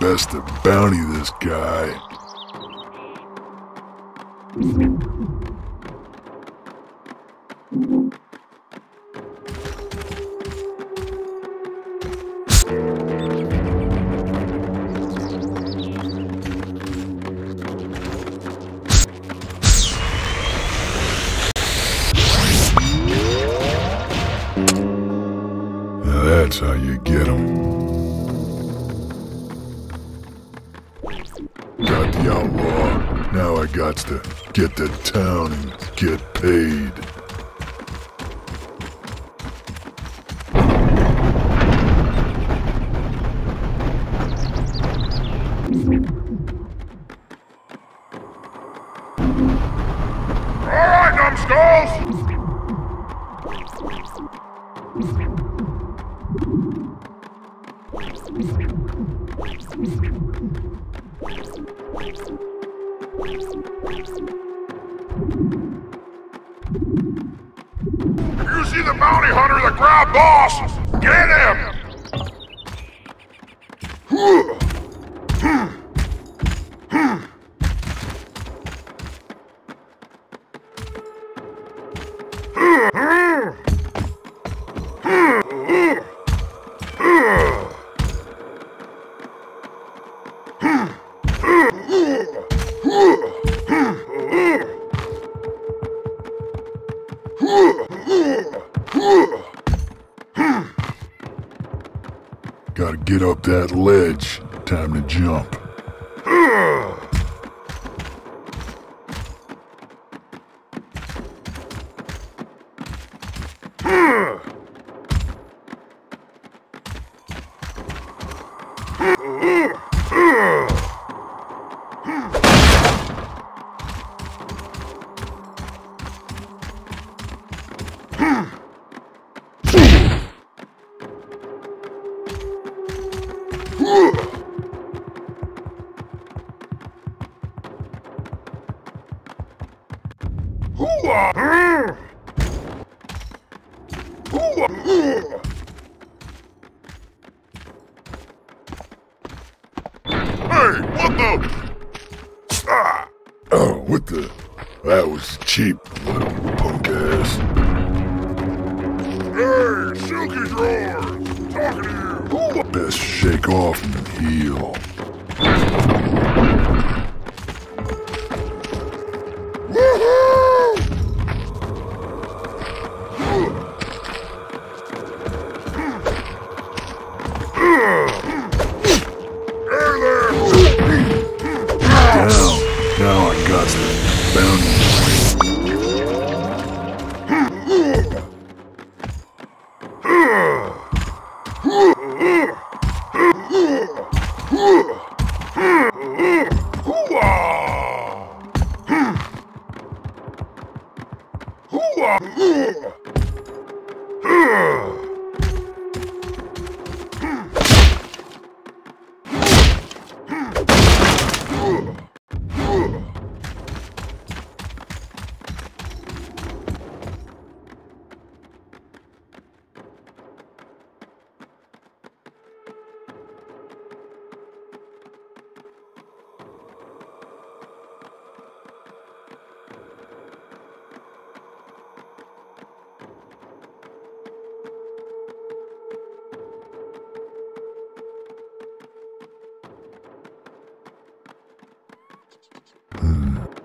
Best to bounty this guy. Now that's how you get him. Got the outlaw, now I gots to get to town and get paid. Alright, numbskulls! You see the bounty hunter that grabbed boss? Get him! Gotta get up that ledge. Time to jump.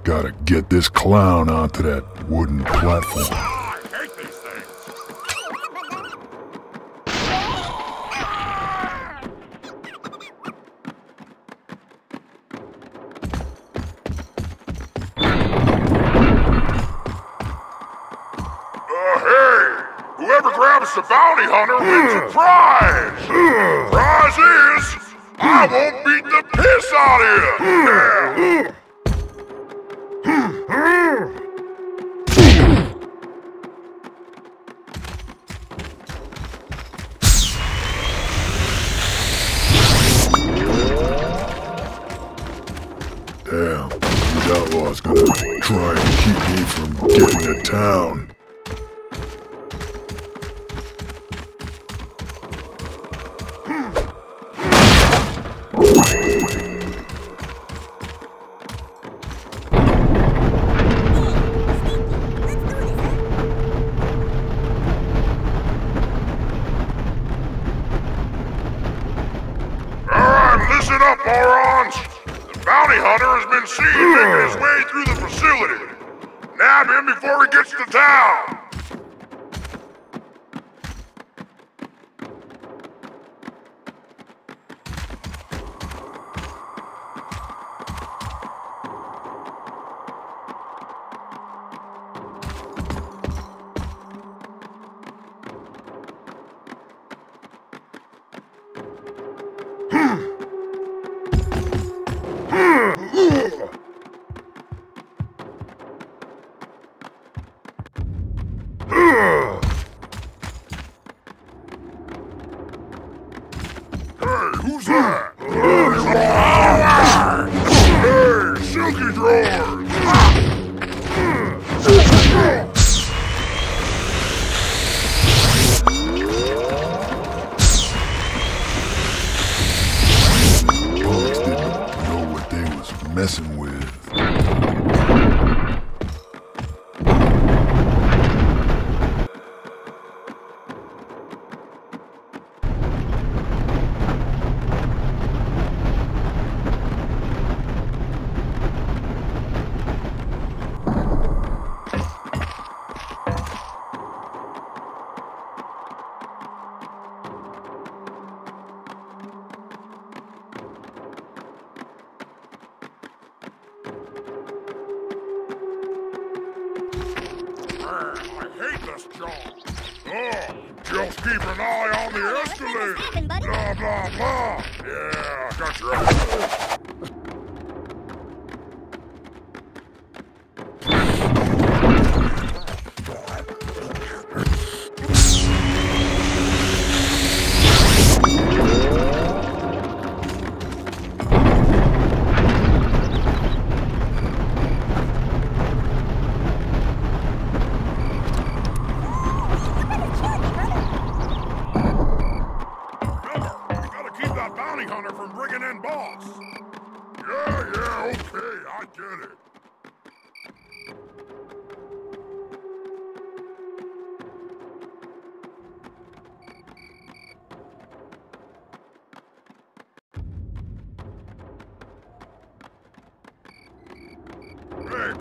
Gotta get this clown onto that wooden platform. I hate these things. Hey! Whoever grabs the bounty hunter wins a prize! Prize is, I won't beat the piss out of you! Yeah. Trying to keep me from getting to town. hate this job. Just keep an eye on the escalator. Blah, blah, blah. Yeah, got your ass.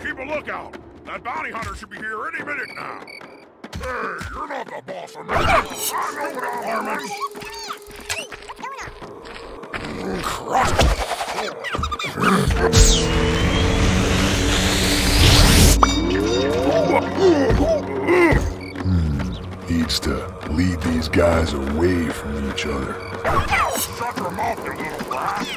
Keep a lookout. That bounty hunter should be here any minute now. Hey, you're not the boss of me. I know what I'm harming. Needs to lead these guys away from each other. Shut your mouth, you little brat.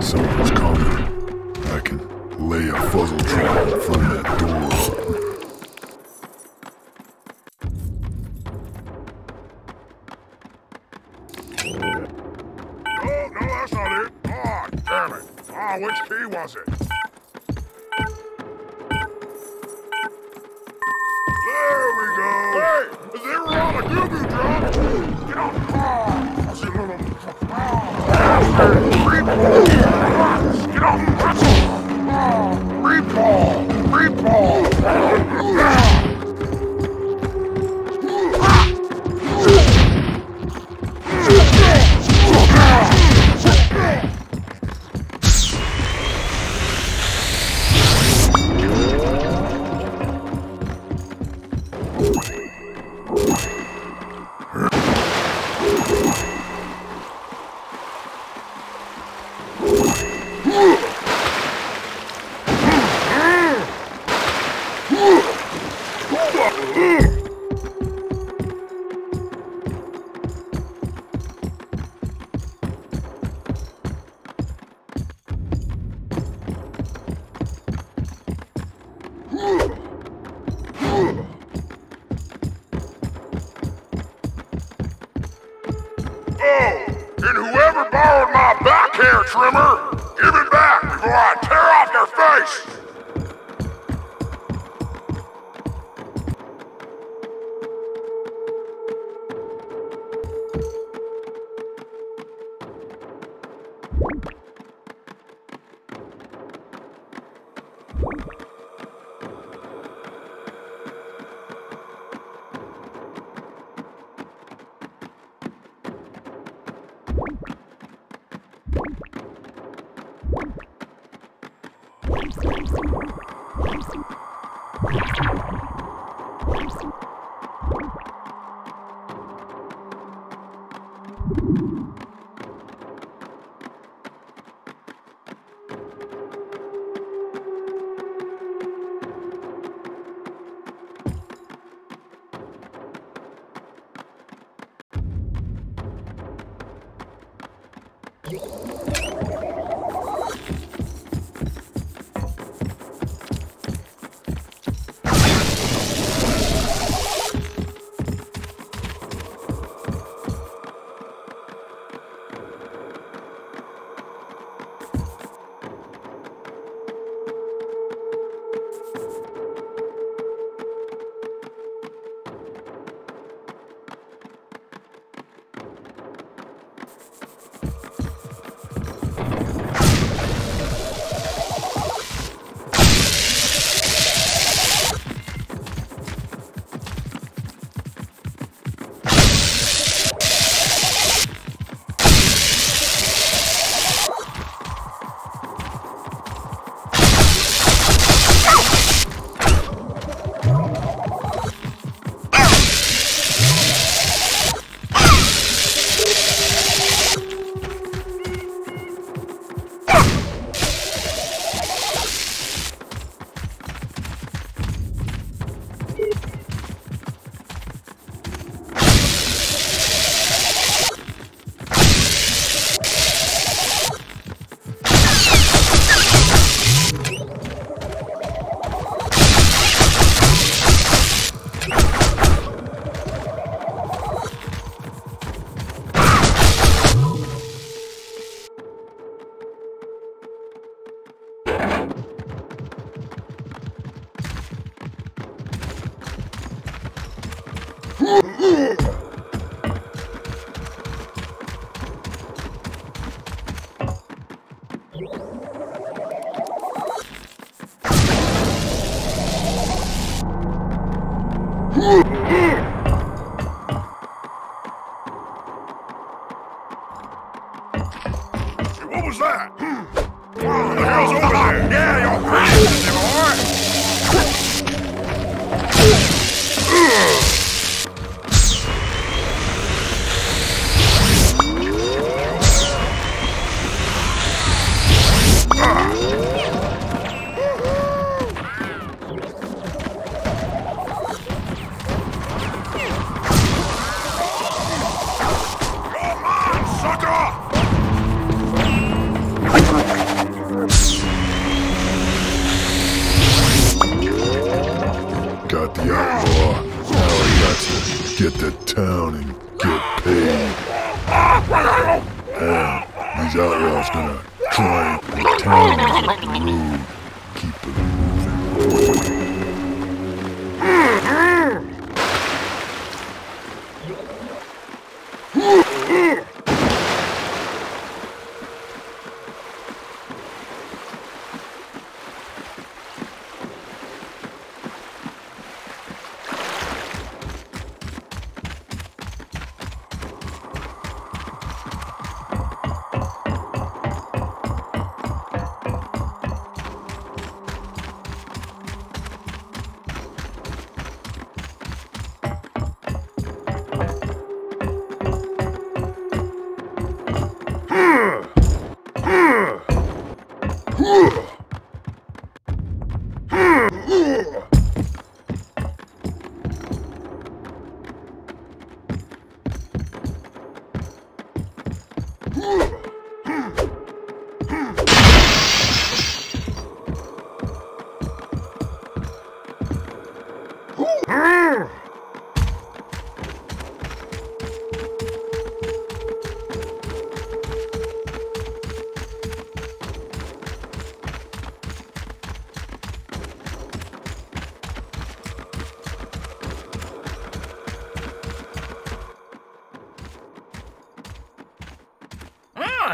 Someone's coming. I can lay a fuzzle trap in front of that door. Oh, no, that's not it. Oh, damn it. Oh, which key was it? There we go. Hey, they were on a goo-goo drop. Get off. Oh, see little... Oh. Get off the pretzel! Meatball! Meatball! Whoa! there, Trimmer! Give it back before I tear off your face!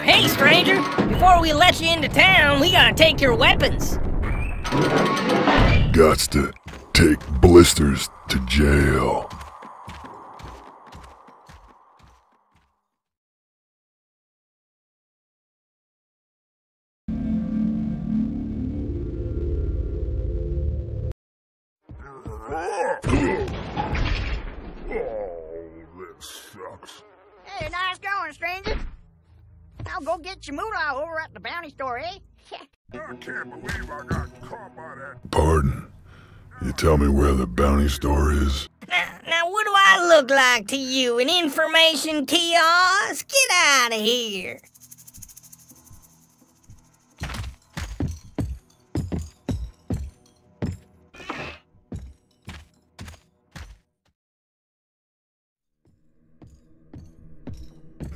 Hey, stranger! Before we let you into town, we gotta take your weapons. Gots to take blisters to jail. Hey, nice going, stranger. I'll go get your moolah over at the bounty store, eh? I can't believe I got caught by that. Pardon? You tell me where the bounty store is? Now what do I look like to you? An information kiosk? Get out of here.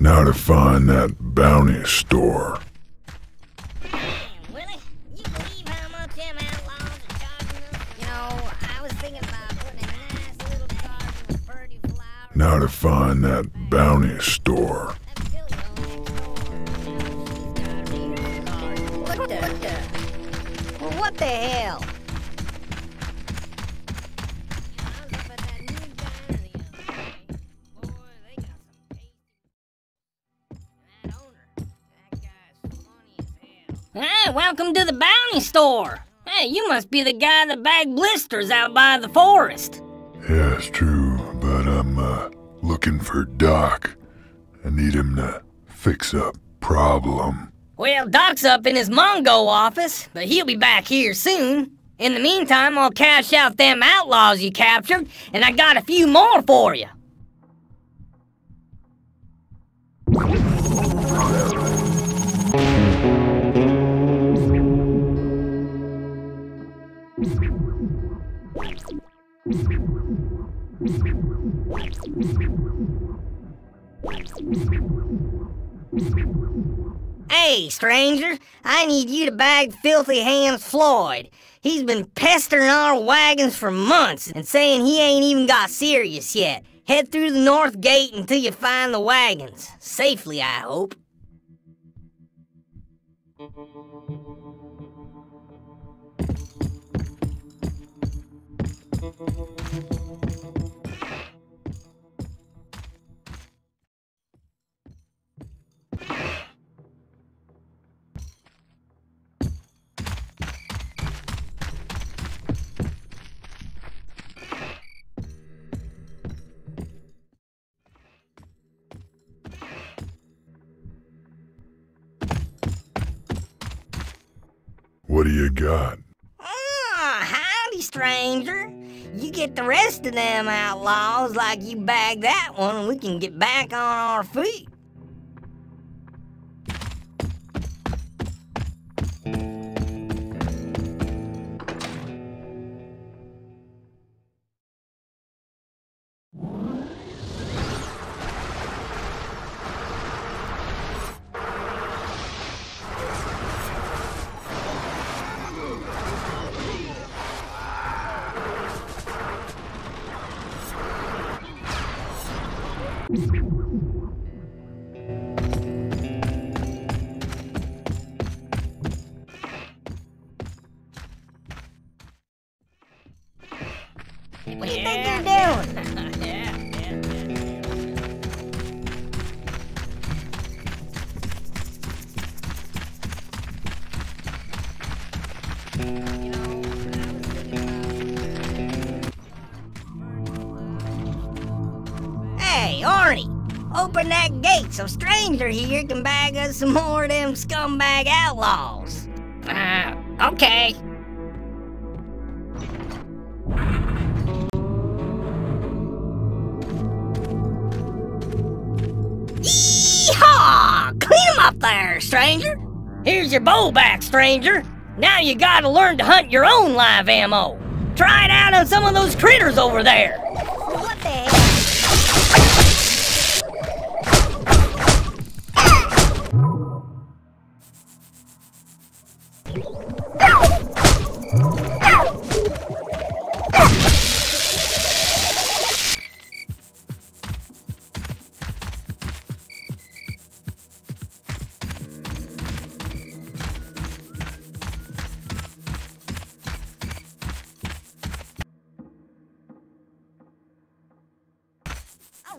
Now to find that bounty store. Damn, Willie, you believe how much them outlaws are charging us? You know, I was thinking about putting a nice little charge in Purdy Flower. Now to find that bounty store. Well, what the hell? Hey, welcome to the bounty store. Hey, you must be the guy that bagged blisters out by the forest. Yeah, it's true, but I'm looking for Doc. I need him to fix a problem. Well, Doc's up in his Mongo office, but he'll be back here soon. In the meantime, I'll cash out them outlaws you captured, and I got a few more for you. Hey, stranger, I need you to bag Filthy Hands Floyd. He's been pestering our wagons for months and saying he ain't even got serious yet. Head through the north gate until you find the wagons. Safely, I hope. What do you got? Howdy, stranger. You get the rest of them outlaws like you bagged that one, and we can get back on our feet. Open that gate so stranger here can bag us some more of them scumbag outlaws. Okay. Yeehaw! Clean 'em up there, stranger. Here's your bow back, stranger. Now you gotta learn to hunt your own live ammo. Try it out on some of those critters over there. What the hell?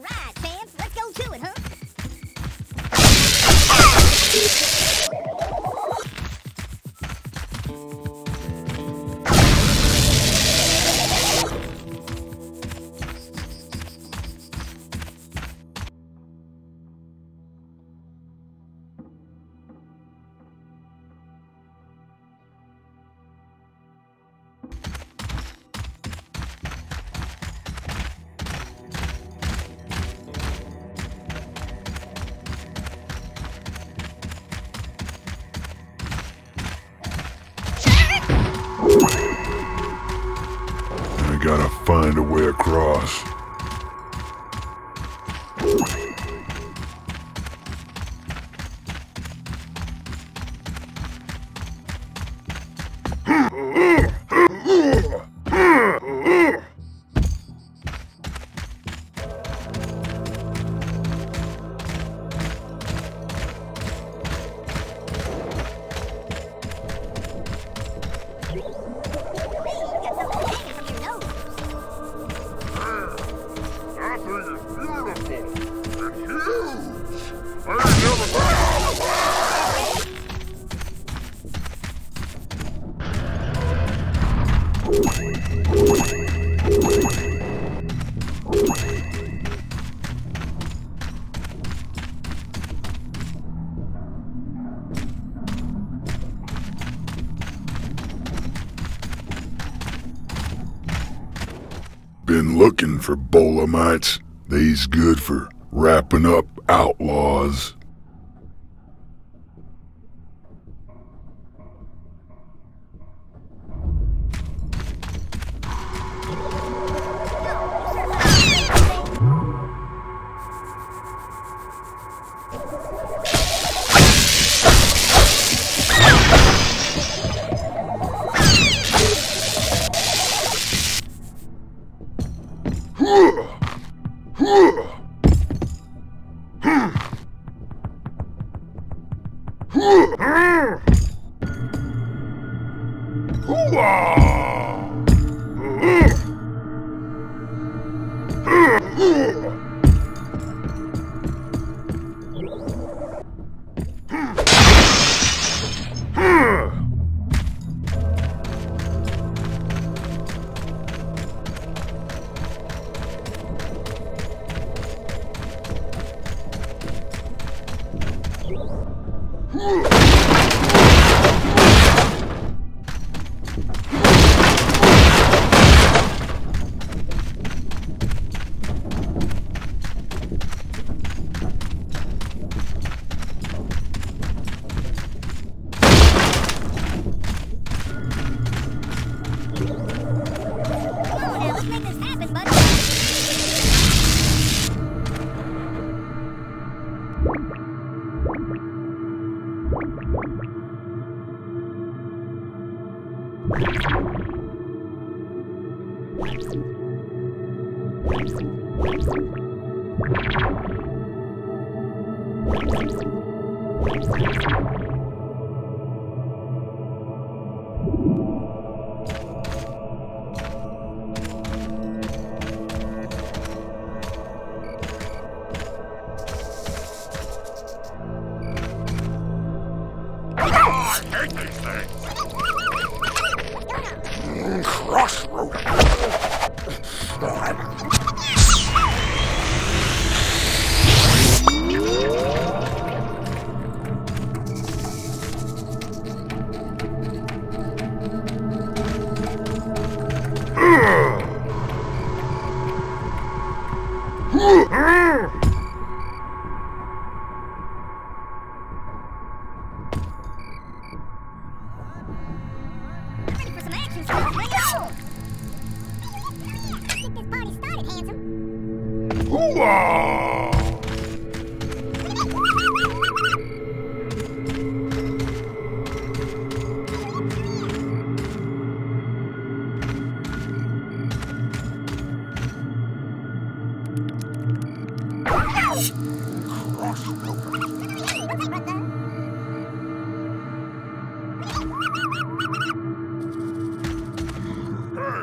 Alright, fans, let's go to it, Gotta find a way across. Been looking for Bolamites. They's good for wrapping up outlaws.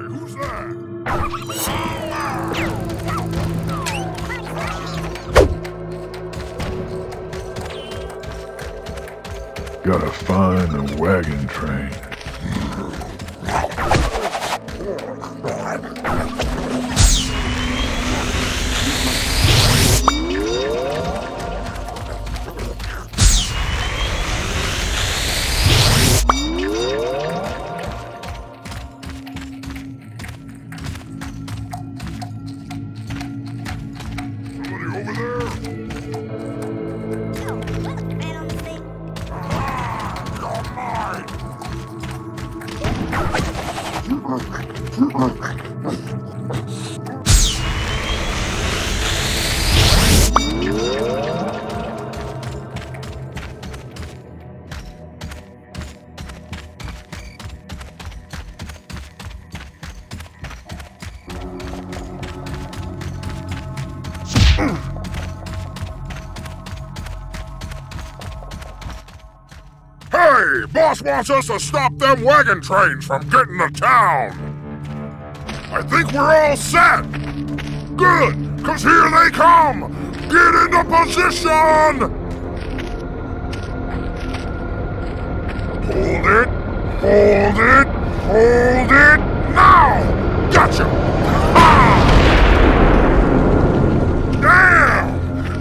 Who's that? gotta find the wagon train. Hey, boss wants us to stop them wagon trains from getting to town. I think we're all set. Good, 'cause here they come. Get into position. Hold it, hold it, hold it. Now, gotcha. Ha! Damn,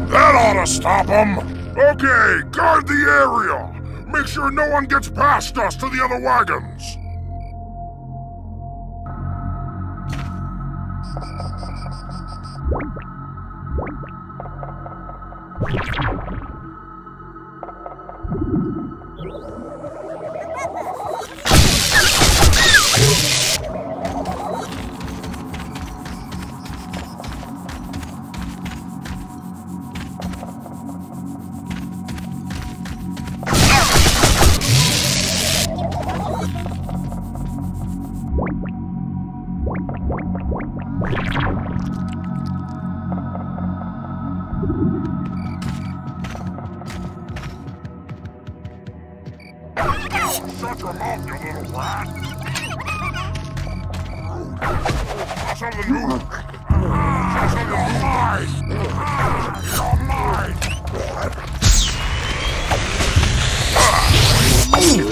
that ought to stop them. Okay, guard the area. Make sure no one gets past us to the other wagons! Shut your mouth, you little rat! I saw the new... I saw the lies! You're mine! You want some of this, is it?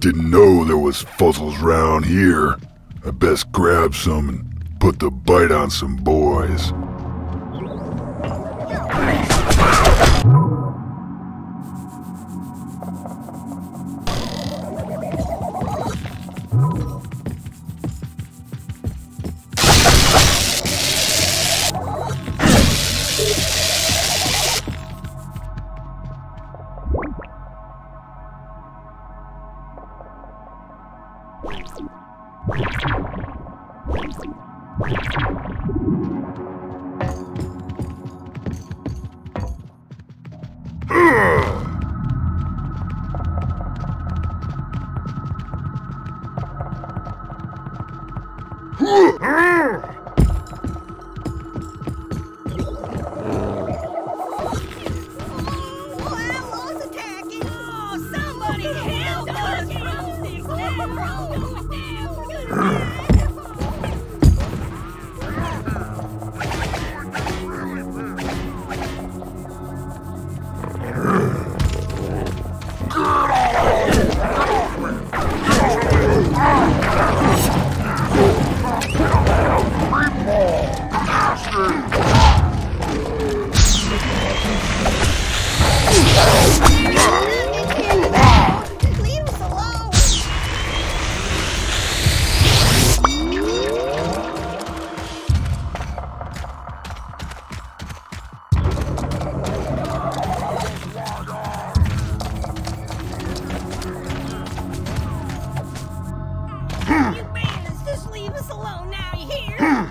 Didn't know there was fossils round here. I best grab some and put the bite on some boys. Get off! You bandits, just leave us alone now, you hear?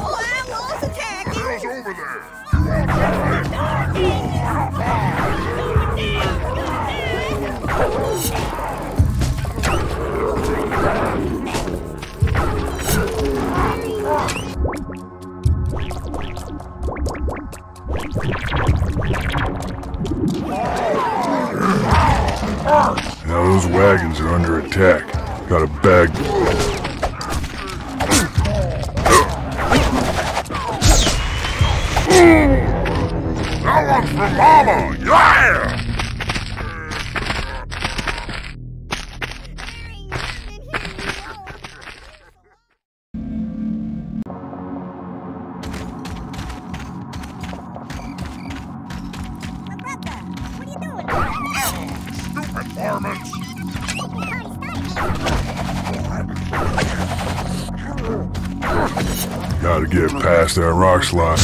I was attacking! The girl's over there! Now those wagons are under attack. Gotta bag them. That one's for Mama! Yeah! Gotta get past that rock slide.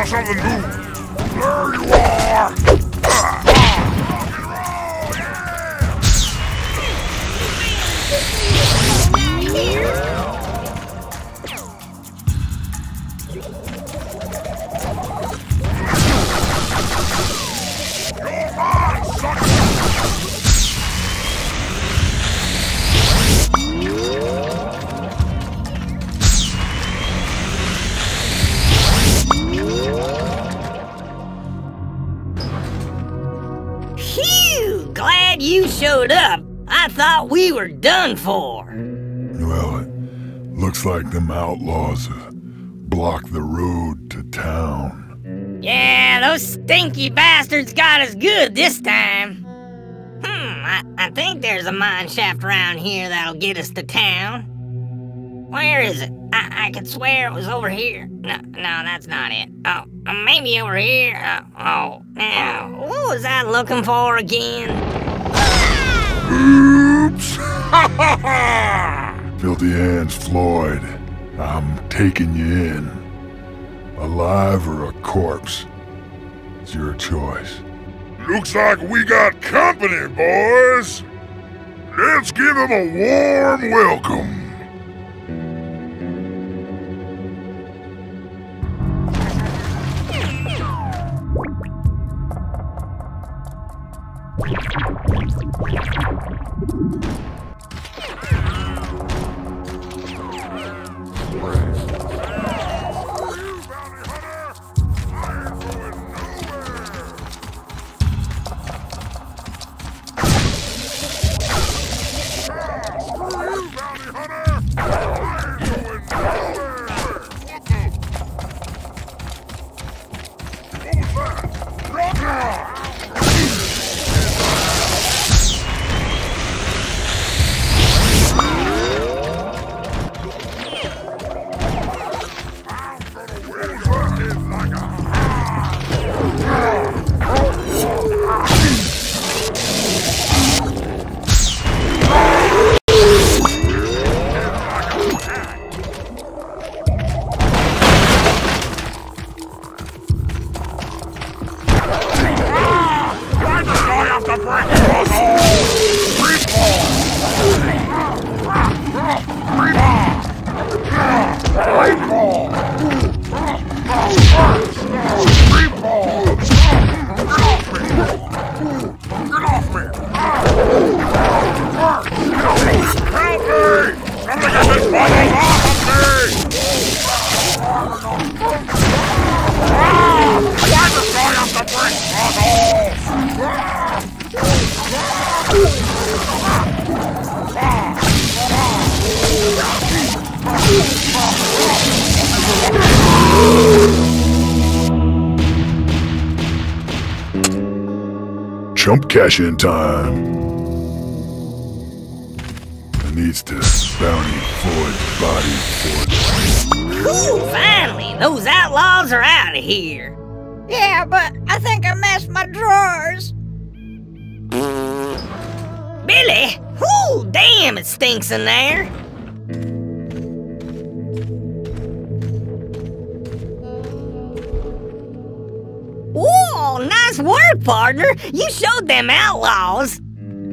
for something new. There you are! Glad you showed up. I thought we were done for. Well, it looks like them outlaws blocked the road to town. Yeah, those stinky bastards got us good this time. I think there's a mine shaft around here that'll get us to town. Where is it? I could swear it was over here. No, that's not it. Oh, maybe over here. Now, what was I looking for again? Oops! Filthy Hands Floyd, I'm taking you in. Alive or a corpse? It's your choice. Looks like we got company, boys. Let's give them a warm welcome. Jump cash in time. I needs to bounty Floyd's body for. Ooh, finally, those outlaws are out of here. Yeah, but I think I messed my drawers. Billy! Ooh, damn, it stinks in there. Whoa, nice work, partner. You showed them outlaws.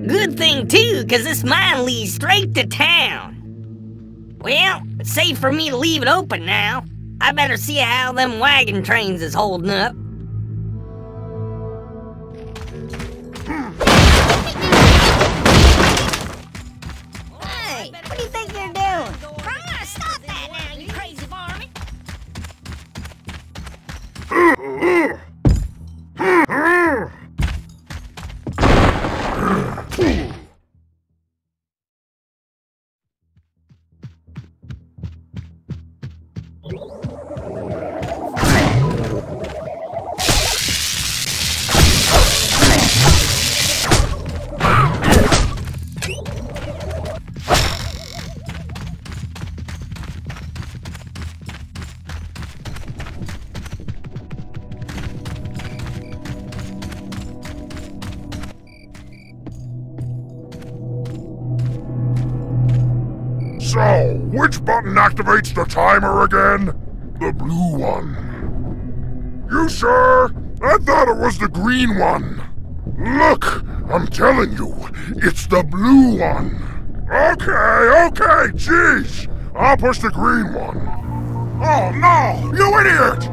Good thing, too, because this mine leads straight to town. Well, it's safe for me to leave it open now. I better see how them wagon trains is holding up. Hey, what do you think you're doing? Brian, stop that now, you crazy varmint. So, which button activates the timer again? The blue one. You sure? I thought it was the green one. Look, I'm telling you, it's the blue one. Okay, jeez. I'll push the green one. Oh no, you idiot!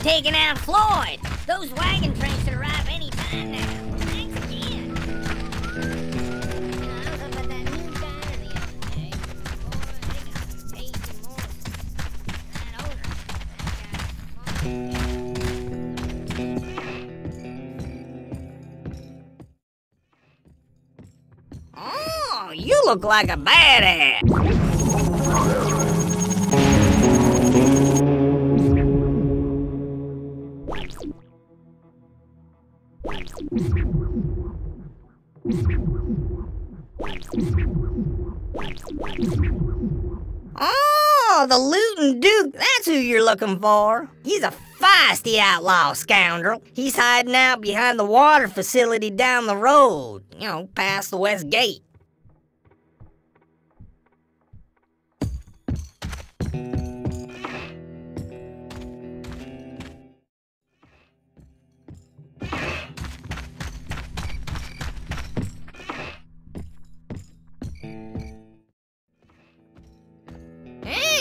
Taking out Floyd. Those wagon trains should arrive any time now. Thanks again. I was up at that new guy the other day. Boy, they got paid more. That older. That guy. Oh, you look like a badass. Oh, the Lootin' Duke, that's who you're looking for. He's a feisty outlaw scoundrel. He's hiding out behind the water facility down the road, you know, past the west gate.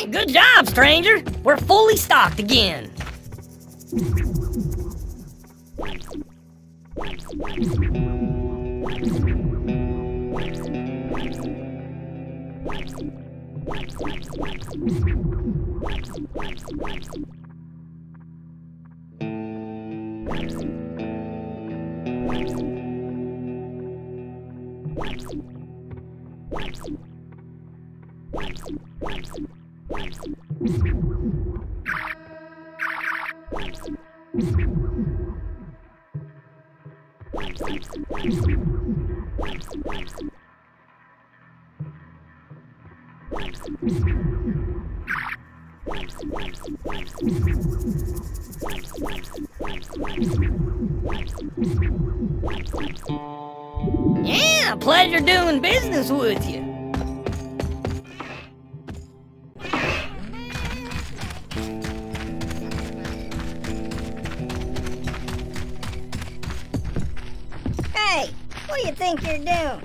Good job, stranger! We're fully stocked again! Yeah, pleasure doing business with you. Hey, what do you think you're doing?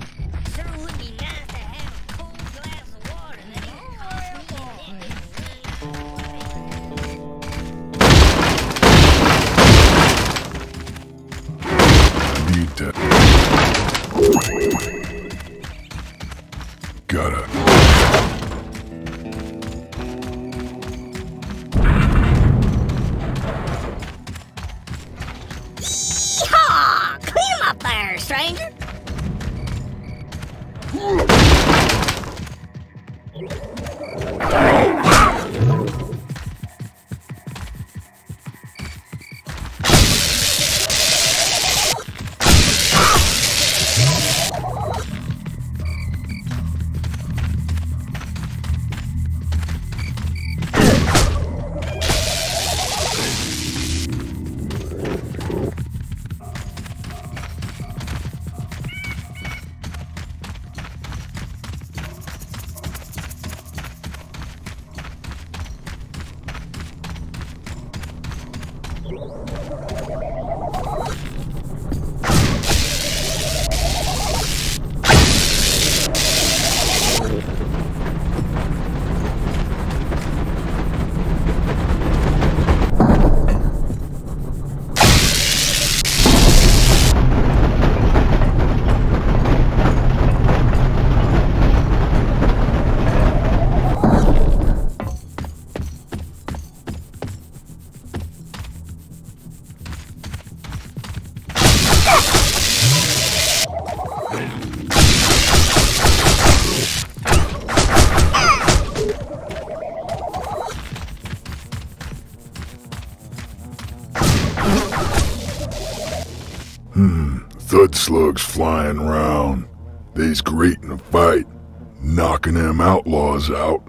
Slugs flying round. They's great in a fight, knocking them outlaws out.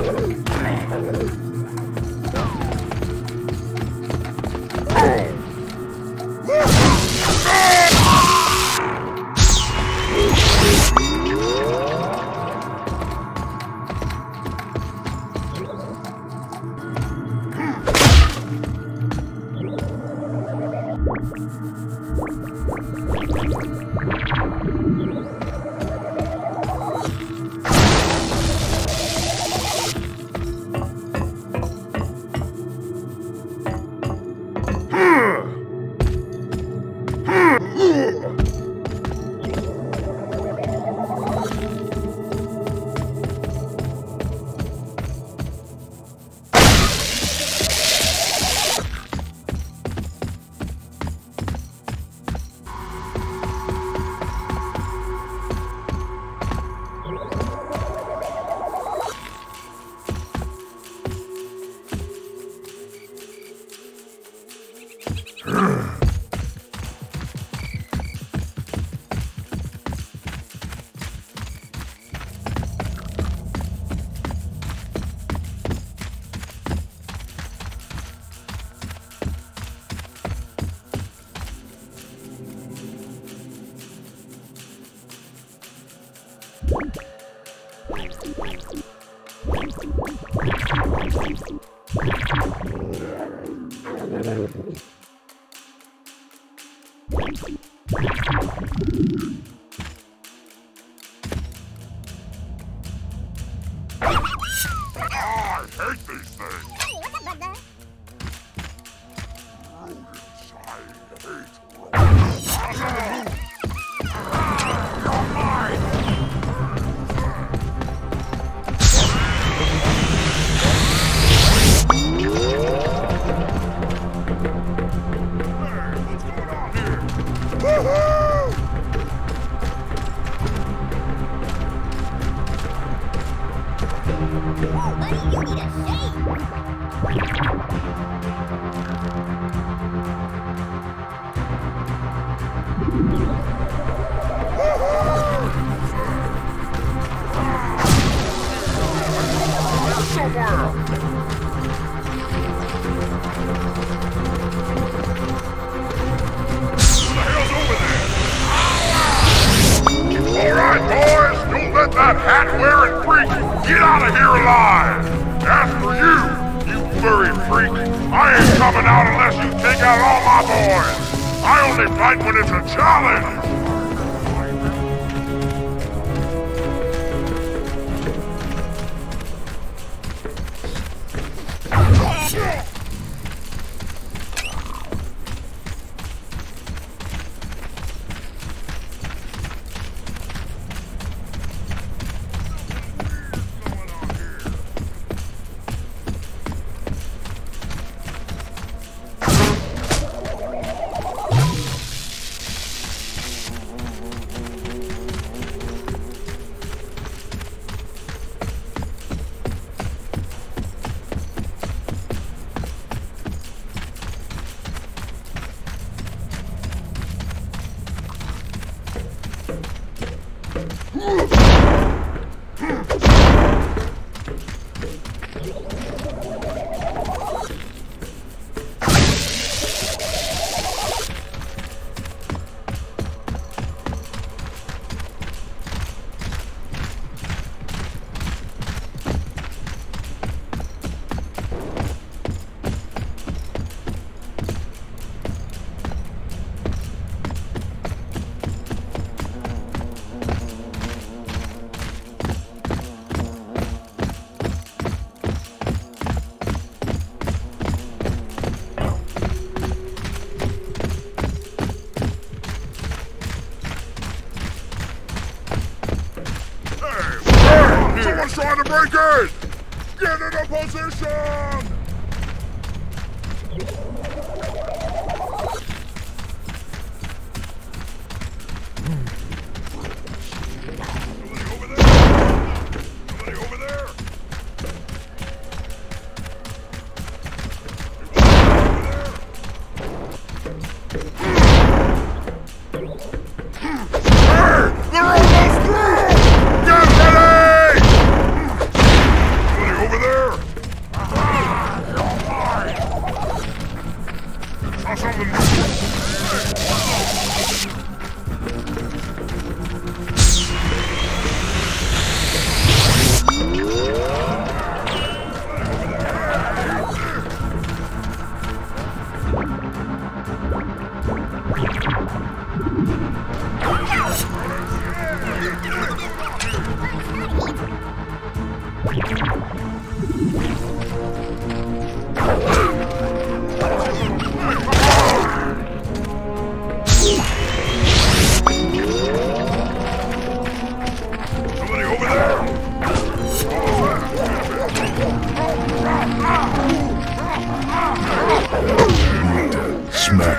Over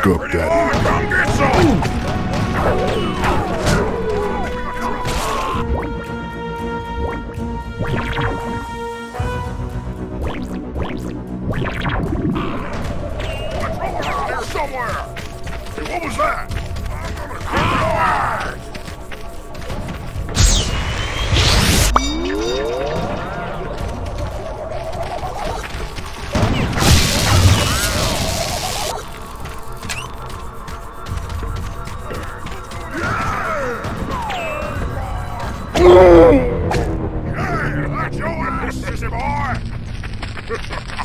back up, Daddy. Come get some! I trouble around here somewhere! Hey, what was that? I'm gonna cut your eyes! Yeah, that's your ass, sissy boy!